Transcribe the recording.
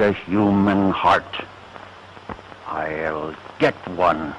a human heart. I'll get one.